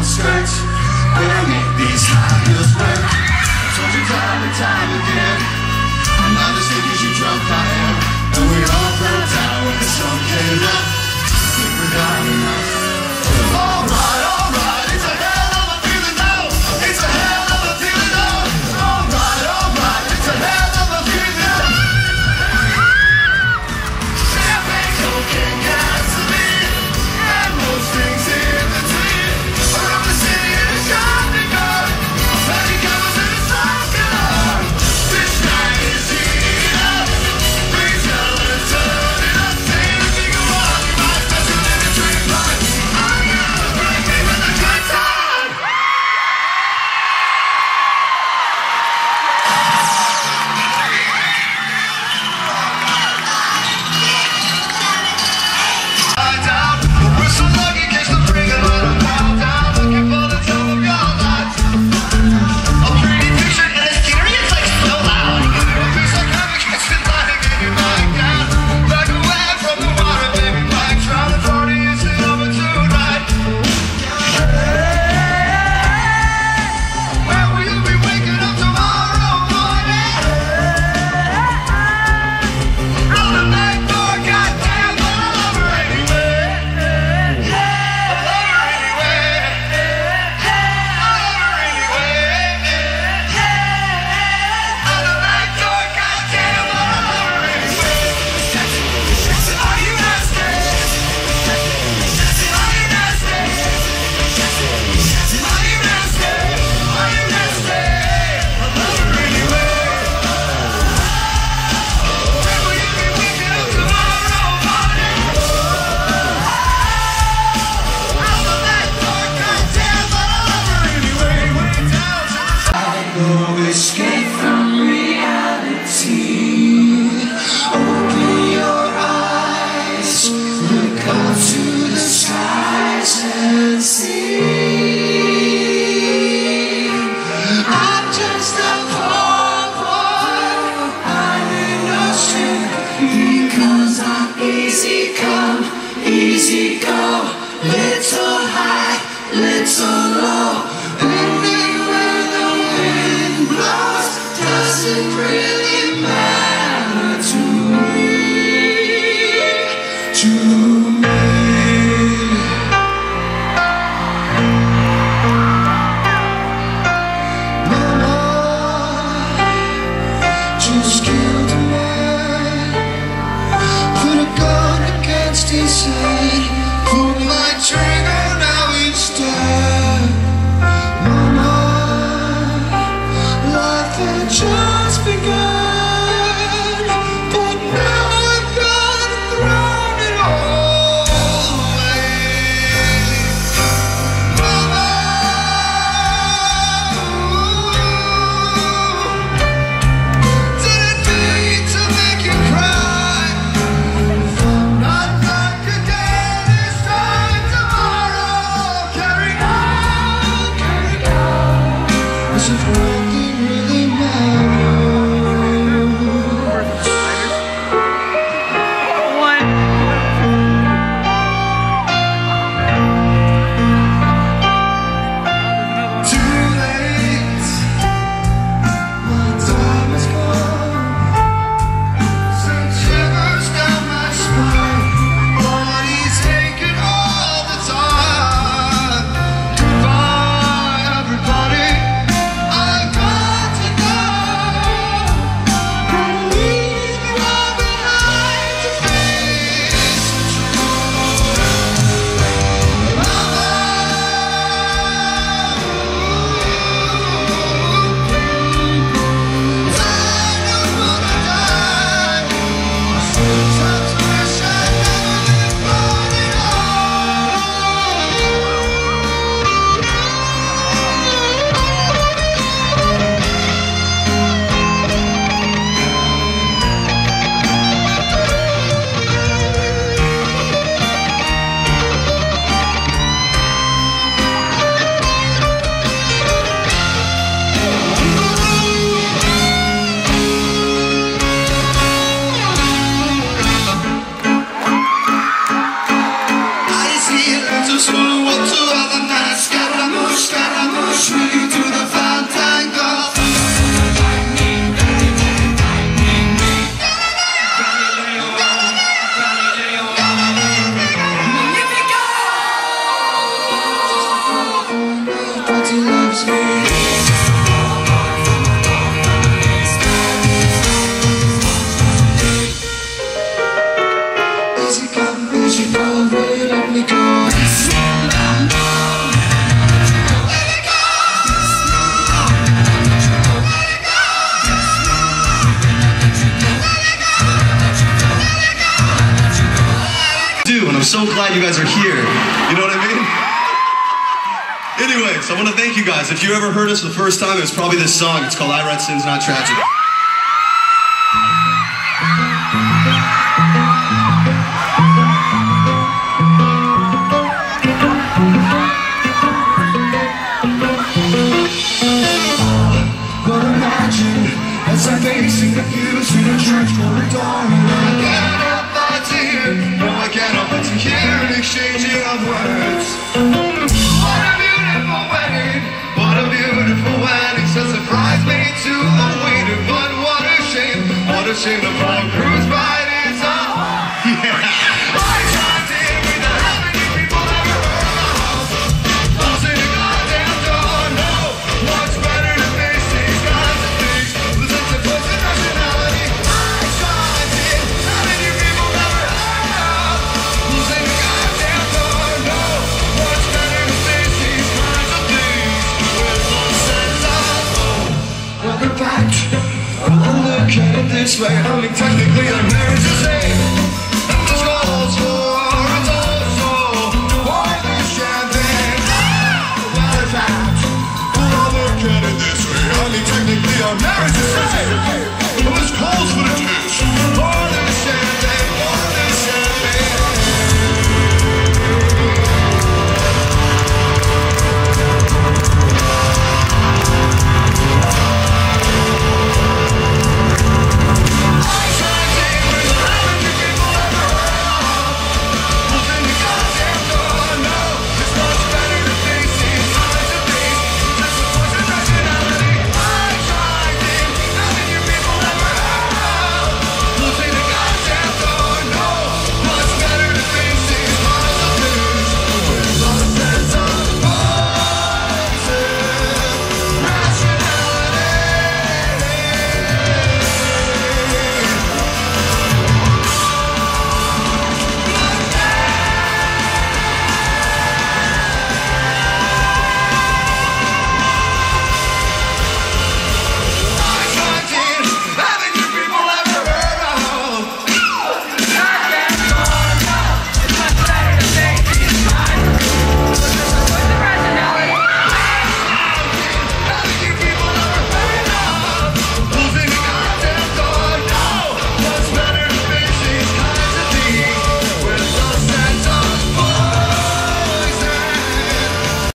my skirts, but I make these high heels work. Told you time and time again, I'm not as sick as you drunk I am. And we all broke down when the sun came up. We forgot enough. All right, it's a hell of a feeling now. It's a hell of a feeling now. All right, it's a hell of a feeling now. Champagne, cocaine, gasoline, and most things in between. Around the city in a shopping cart, magic hours in a soccer. This night is heating up. Please tell her to turn it up. Say anything you want, you might as well in a dream. so glad you guys are here. You know what I mean? Anyways, I want to thank you guys. If you ever heard us the first time, it was probably this song. It's called I Write Sins Not Tragedies. As I'm facing the views through the church corridor, and I can't help but to hear, no, I can't help but to hear an exchanging of words. What a beautiful wedding, what a beautiful wedding. Sends a bridesmaid to a waiter, but what a shame the bridegroom's bride is a whore. Back. I look at it this way, I mean technically our marriage is saved.